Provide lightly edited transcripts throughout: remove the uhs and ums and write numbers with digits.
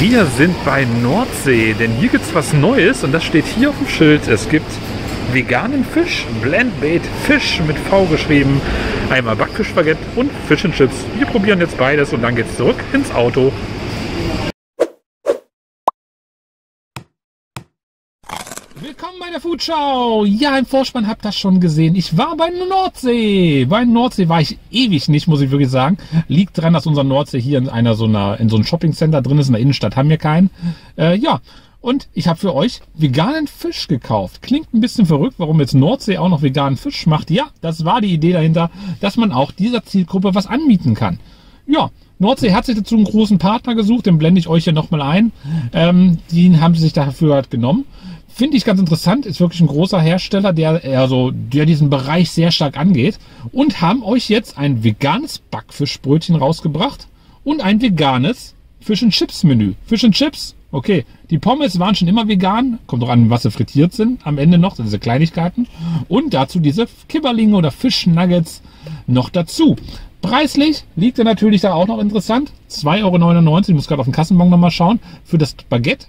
Wir sind bei Nordsee, denn hier gibt es was Neues und das steht hier auf dem Schild. Es gibt veganen Fisch, Blendbait Fisch mit V geschrieben, einmal Backfischbaguette und Visch & Chips. Wir probieren jetzt beides und dann geht's zurück ins Auto. Willkommen bei der FoodSchau! Ja, im Vorspann habt ihr das schon gesehen. Ich war bei Nordsee. Bei Nordsee war ich ewig nicht, muss ich wirklich sagen. Liegt daran, dass unser Nordsee hier in so einem Shoppingcenter drin ist. In der Innenstadt haben wir keinen. Ja, und ich habe für euch veganen Fisch gekauft. Klingt ein bisschen verrückt, warum jetzt Nordsee auch noch veganen Fisch macht. Ja, das war die Idee dahinter, dass man auch dieser Zielgruppe was anbieten kann. Ja, Nordsee hat sich dazu einen großen Partner gesucht. Den blende ich euch hier nochmal ein. Den haben sie sich dafür halt genommen. Finde ich ganz interessant, ist wirklich ein großer Hersteller, der diesen Bereich sehr stark angeht. Und haben euch jetzt ein veganes Backfischbrötchen rausgebracht und ein veganes Visch & Chips Menü. Visch & Chips, okay, die Pommes waren schon immer vegan, kommt doch an, was sie frittiert sind, am Ende noch, diese Kleinigkeiten. Und dazu diese Kibbelinge oder Fischnuggets noch dazu. Preislich liegt er natürlich da auch noch interessant, 2,99 €, ich muss gerade auf den Kassenbon nochmal schauen, für das Baguette.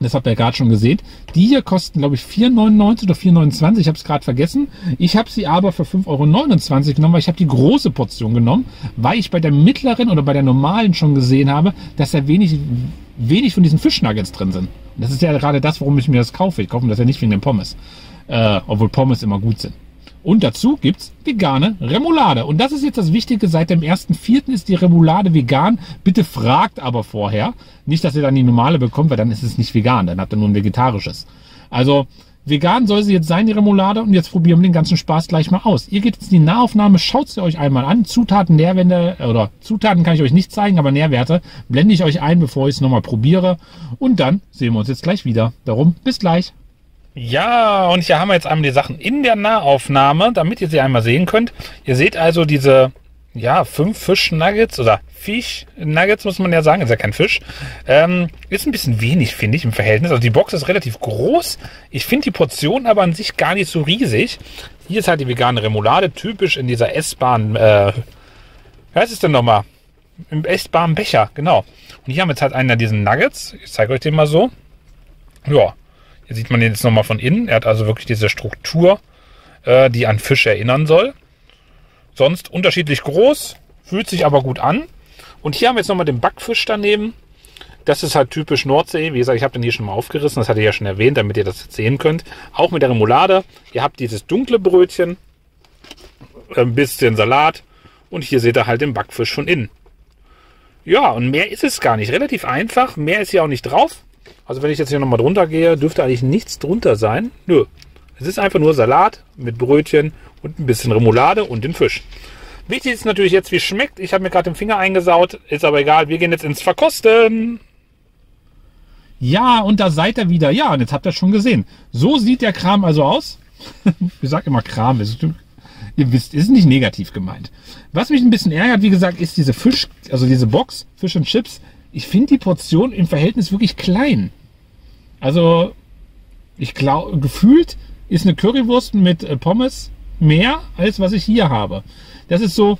Das habt ihr ja gerade schon gesehen. Die hier kosten, glaube ich, 4,99 € oder 4,29 €. Ich habe es gerade vergessen. Ich habe sie aber für 5,29 € genommen, weil ich habe die große Portion genommen, weil ich bei der mittleren oder bei der normalen schon gesehen habe, dass da wenig von diesen Fischnuggets drin sind. Und das ist ja gerade das, warum ich mir das kaufe. Ich kaufe mir das ja nicht wegen den Pommes, obwohl Pommes immer gut sind. Und dazu gibt es vegane Remoulade. Und das ist jetzt das Wichtige, seit dem 1.4. ist die Remoulade vegan. Bitte fragt aber vorher. Nicht, dass ihr dann die normale bekommt, weil dann ist es nicht vegan. Dann habt ihr nur ein vegetarisches. Also vegan soll sie jetzt sein, die Remoulade. Und jetzt probieren wir den ganzen Spaß gleich mal aus. Ihr geht jetzt in die Nahaufnahme, schaut sie euch einmal an. Zutaten, Nährwerte, oder Zutaten kann ich euch nicht zeigen, aber Nährwerte blende ich euch ein, bevor ich es nochmal probiere. Und dann sehen wir uns jetzt gleich wieder. Darum, bis gleich. Ja, und hier haben wir jetzt einmal die Sachen in der Nahaufnahme, damit ihr sie einmal sehen könnt. Ihr seht also diese, ja, 5 Fischnuggets oder Fischnuggets, muss man ja sagen, ist ja kein Fisch. Ist ein bisschen wenig, finde ich, im Verhältnis. Also die Box ist relativ groß. Ich finde die Portion aber an sich gar nicht so riesig. Hier ist halt die vegane Remoulade, typisch in dieser essbaren, was ist denn nochmal? Im essbaren Becher, genau. Und hier haben wir jetzt halt einen dieser Nuggets. Ich zeige euch den mal so. Ja. Hier sieht man den jetzt nochmal von innen. Er hat also wirklich diese Struktur, die an Fisch erinnern soll. Sonst unterschiedlich groß, fühlt sich aber gut an. Und hier haben wir jetzt nochmal den Backfisch daneben. Das ist halt typisch Nordsee. Wie gesagt, ich habe den hier schon mal aufgerissen. Das hatte ich ja schon erwähnt, damit ihr das jetzt sehen könnt. Auch mit der Remoulade. Ihr habt dieses dunkle Brötchen, ein bisschen Salat. Und hier seht ihr halt den Backfisch von innen. Ja, und mehr ist es gar nicht. Relativ einfach. Mehr ist hier auch nicht drauf. Also wenn ich jetzt hier nochmal drunter gehe, dürfte eigentlich nichts drunter sein. Nö, es ist einfach nur Salat mit Brötchen und ein bisschen Remoulade und den Fisch. Wichtig ist natürlich jetzt, wie es schmeckt. Ich habe mir gerade den Finger eingesaut, ist aber egal. Wir gehen jetzt ins Verkosten. Ja, und da seid ihr wieder. Ja, und jetzt habt ihr es schon gesehen. So sieht der Kram also aus. Ich sage immer Kram, ihr wisst, ist nicht negativ gemeint. Was mich ein bisschen ärgert, wie gesagt, ist diese Fisch, also diese Box, Visch & Chips. Ich finde die Portion im Verhältnis wirklich klein. Also, ich glaube, gefühlt ist eine Currywurst mit Pommes mehr, als was ich hier habe. Das ist so,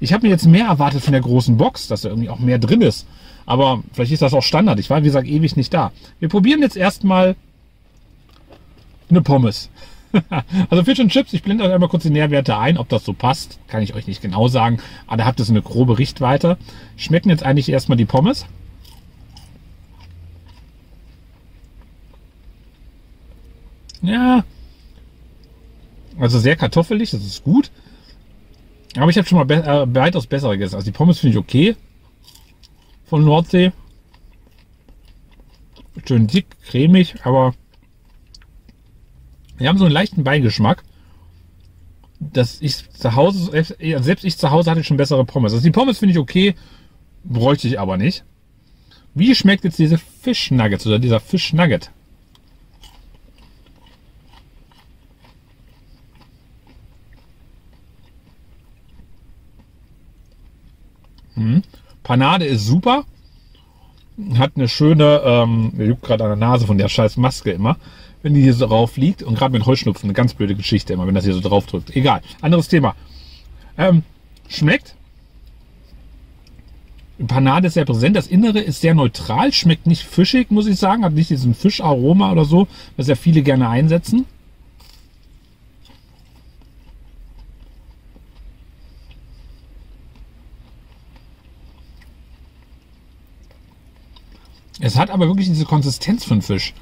ich habe mir jetzt mehr erwartet von der großen Box, dass da irgendwie auch mehr drin ist. Aber vielleicht ist das auch Standard. Ich war, wie gesagt, ewig nicht da. Wir probieren jetzt erstmal eine Pommes. Also Visch & Chips, ich blende euch einmal kurz die Nährwerte ein, ob das so passt, kann ich euch nicht genau sagen, aber da habt ihr so eine grobe Richtweite. Schmecken jetzt eigentlich erstmal die Pommes. Ja, also sehr kartoffelig, das ist gut, aber ich habe schon mal weitaus besser gegessen. Also die Pommes finde ich okay von Nordsee, schön dick, cremig, aber wir haben so einen leichten Beigeschmack, dass ich zu Hause, selbst ich zu Hause hatte schon bessere Pommes. Also die Pommes finde ich okay, bräuchte ich aber nicht. Wie schmeckt jetzt diese Fischnuggets oder dieser Fischnugget? Panade ist super, hat eine schöne, mir juckt gerade an der Nase von der scheiß Maske immer, wenn die hier so drauf liegt, und gerade mit Heuschnupfen, eine ganz blöde Geschichte immer, wenn das hier so drauf drückt. Egal, anderes Thema. Schmeckt Panade ist sehr präsent, das Innere ist sehr neutral, schmeckt nicht fischig, muss ich sagen, hat nicht diesen Fischaroma oder so, was ja viele gerne einsetzen. Es hat aber wirklich diese Konsistenz von Fisch.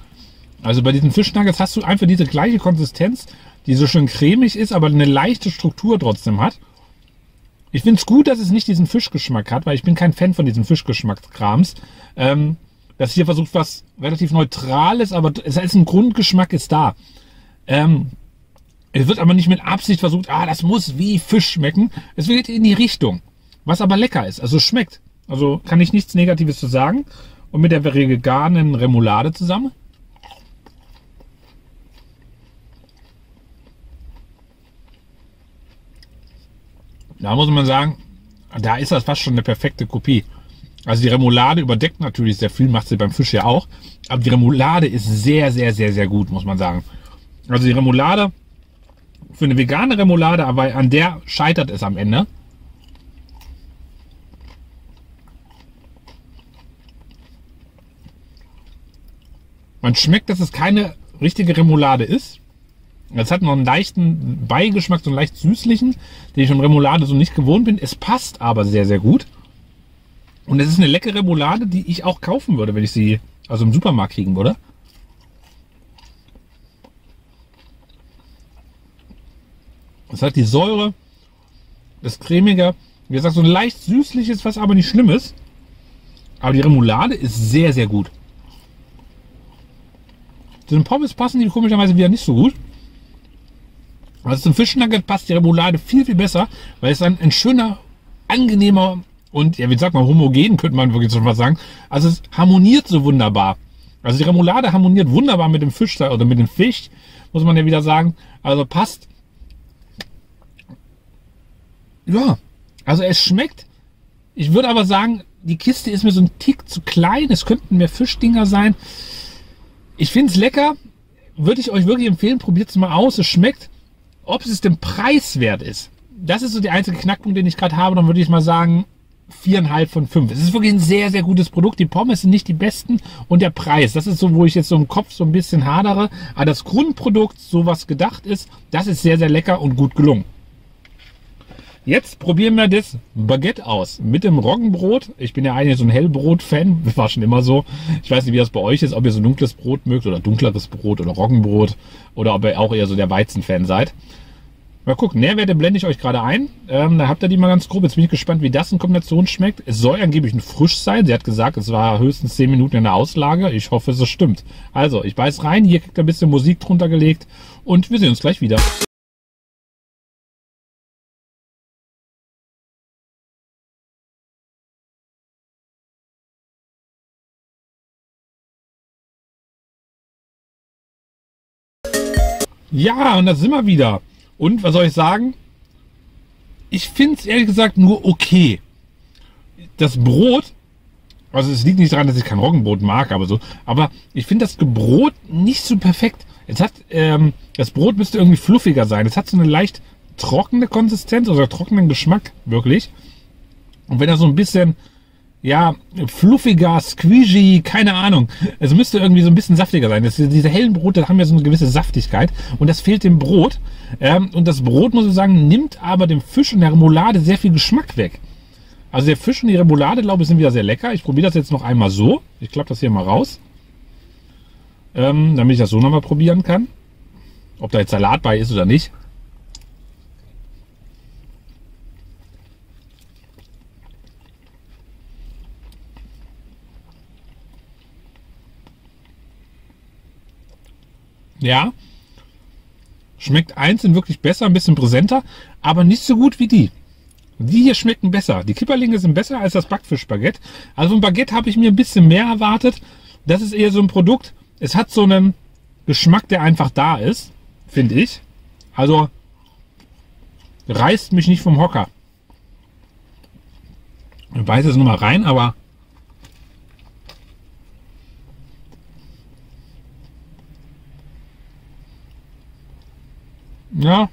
Also bei diesen Fischnuggets hast du einfach diese gleiche Konsistenz, die so schön cremig ist, aber eine leichte Struktur trotzdem hat. Ich finde es gut, dass es nicht diesen Fischgeschmack hat, weil ich bin kein Fan von diesem Fischgeschmackskrams. Dass hier versucht, was relativ Neutrales, aber es ist ein Grundgeschmack, ist da. Es wird aber nicht mit Absicht versucht, das muss wie Fisch schmecken. Es geht in die Richtung, was aber lecker ist, also schmeckt. Also kann ich nichts Negatives zu sagen. Und mit der veganen Remoulade zusammen. Da muss man sagen, da ist das fast schon eine perfekte Kopie. Also die Remoulade überdeckt natürlich sehr viel, macht sie beim Fisch ja auch. Aber die Remoulade ist sehr, sehr, sehr, sehr gut, muss man sagen. Also die Remoulade, für eine vegane Remoulade, aber an der scheitert es am Ende. Man schmeckt, dass es keine richtige Remoulade ist. Es hat noch einen leichten Beigeschmack, so einen leicht süßlichen, den ich von Remoulade so nicht gewohnt bin. Es passt aber sehr, sehr gut. Und es ist eine leckere Remoulade, die ich auch kaufen würde, wenn ich sie also im Supermarkt kriegen würde. Es hat die Säure, das Cremige, wie gesagt, so ein leicht süßliches, was aber nicht schlimm ist. Aber die Remoulade ist sehr, sehr gut. Zu den Pommes passen die komischerweise wieder nicht so gut. Also zum Fischnugget passt die Remoulade viel, viel besser, weil es ein schöner, angenehmer und, ja, wie sagt man, homogen, könnte man wirklich schon was sagen. Also es harmoniert so wunderbar. Also die Remoulade harmoniert wunderbar mit dem Fisch oder mit dem Fisch, muss man ja wieder sagen. Also passt. Ja, also es schmeckt. Ich würde aber sagen, die Kiste ist mir so ein Tick zu klein. Es könnten mehr Fischdinger sein. Ich finde es lecker, würde ich euch wirklich empfehlen, probiert es mal aus, es schmeckt. Ob es dem Preis wert ist, das ist so der einzige Knackpunkt, den ich gerade habe, dann würde ich mal sagen 4,5 von 5. Es ist wirklich ein sehr, sehr gutes Produkt, die Pommes sind nicht die besten und der Preis, das ist so, wo ich jetzt so im Kopf so ein bisschen hadere, aber das Grundprodukt, so was gedacht ist, das ist sehr, sehr lecker und gut gelungen. Jetzt probieren wir das Baguette aus mit dem Roggenbrot. Ich bin ja eigentlich so ein Hellbrot-Fan, war schon immer so. Ich weiß nicht, wie das bei euch ist, ob ihr so dunkles Brot mögt oder dunkleres Brot oder Roggenbrot oder ob ihr auch eher so der Weizen-Fan seid. Mal gucken, Nährwerte blende ich euch gerade ein. Da habt ihr die mal ganz grob. Jetzt bin ich gespannt, wie das in Kombination schmeckt. Es soll angeblich ein Frisch sein. Sie hat gesagt, es war höchstens 10 Minuten in der Auslage. Ich hoffe, es stimmt. Also, ich beiß rein. Hier kriegt ihr ein bisschen Musik drunter gelegt und wir sehen uns gleich wieder. Ja, und da sind wir wieder. Und was soll ich sagen? Ich finde es ehrlich gesagt nur okay. Das Brot, also es liegt nicht daran, dass ich kein Roggenbrot mag, aber so. Aber ich finde das Brot nicht so perfekt. Es hat, das Brot müsste irgendwie fluffiger sein. Es hat so eine leicht trockene Konsistenz oder trockenen Geschmack, wirklich. Und wenn er so ein bisschen, ja, fluffiger, squeezy, keine Ahnung. Es müsste irgendwie so ein bisschen saftiger sein. Diese hellen Brote haben ja so eine gewisse Saftigkeit und das fehlt dem Brot. Und das Brot, muss ich sagen, nimmt aber dem Fisch und der Remoulade sehr viel Geschmack weg. Also der Fisch und die Remoulade, glaube ich, sind wieder sehr lecker. Ich probiere das jetzt noch einmal so. Ich klappe das hier mal raus, damit ich das so nochmal probieren kann. Ob da jetzt Salat bei ist oder nicht. Ja, schmeckt einzeln wirklich besser, ein bisschen präsenter, aber nicht so gut wie die. Die hier schmecken besser. Die Kibbelinge sind besser als das Backfisch-Baguette. Also ein Baguette habe ich mir ein bisschen mehr erwartet. Das ist eher so ein Produkt, es hat so einen Geschmack, der einfach da ist, finde ich. Also reißt mich nicht vom Hocker. Ich beiße es nochmal rein, aber... Ja,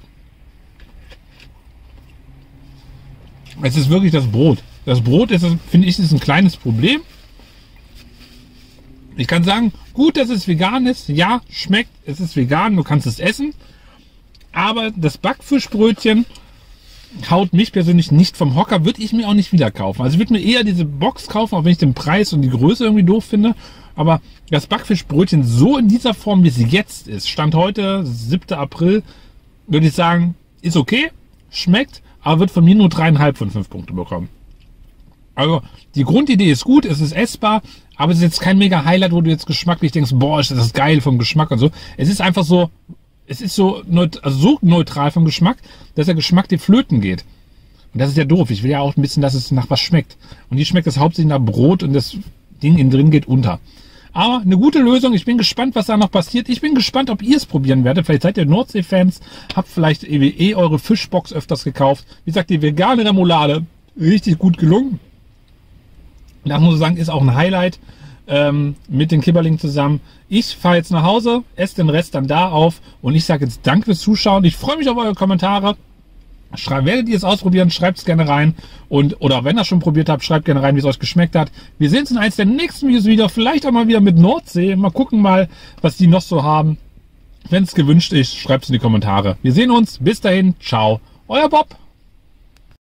es ist wirklich das Brot. Das Brot ist, finde ich, ist ein kleines Problem. Ich kann sagen, gut, dass es vegan ist. Ja, schmeckt, es ist vegan, du kannst es essen. Aber das Backfischbrötchen haut mich persönlich nicht vom Hocker, würde ich mir auch nicht wieder kaufen. Also ich würde mir eher diese Box kaufen, auch wenn ich den Preis und die Größe irgendwie doof finde. Aber das Backfischbrötchen so in dieser Form, wie es jetzt ist, Stand heute, 7. April, würde ich sagen, ist okay, schmeckt, aber wird von mir nur 3,5 von 5 Punkte bekommen. Also die Grundidee ist gut, es ist essbar, aber es ist jetzt kein mega Highlight, wo du jetzt geschmacklich denkst, boah, ist das geil vom Geschmack und so. Es ist einfach so, es ist so, also so neutral vom Geschmack, dass der Geschmack dir flöten geht. Und das ist ja doof. Ich will ja auch ein bisschen, dass es nach was schmeckt. Und hier schmeckt es hauptsächlich nach Brot und das Ding innen drin geht unter. Aber eine gute Lösung. Ich bin gespannt, was da noch passiert. Ich bin gespannt, ob ihr es probieren werdet. Vielleicht seid ihr Nordsee-Fans, habt vielleicht eure Fischbox öfters gekauft. Wie gesagt, die vegane Remoulade, richtig gut gelungen. Da muss ich sagen, ist auch ein Highlight mit den Kibberlingen zusammen. Ich fahre jetzt nach Hause, esse den Rest dann da auf und ich sage jetzt Danke fürs Zuschauen. Ich freue mich auf eure Kommentare. Werdet ihr es ausprobieren, schreibt es gerne rein. Und, oder wenn ihr es schon probiert habt, schreibt gerne rein, wie es euch geschmeckt hat. Wir sehen uns in eins der nächsten Videos wieder. Vielleicht auch mal wieder mit Nordsee. Mal gucken mal, was die noch so haben. Wenn es gewünscht ist, schreibt es in die Kommentare. Wir sehen uns. Bis dahin. Ciao. Euer Bob.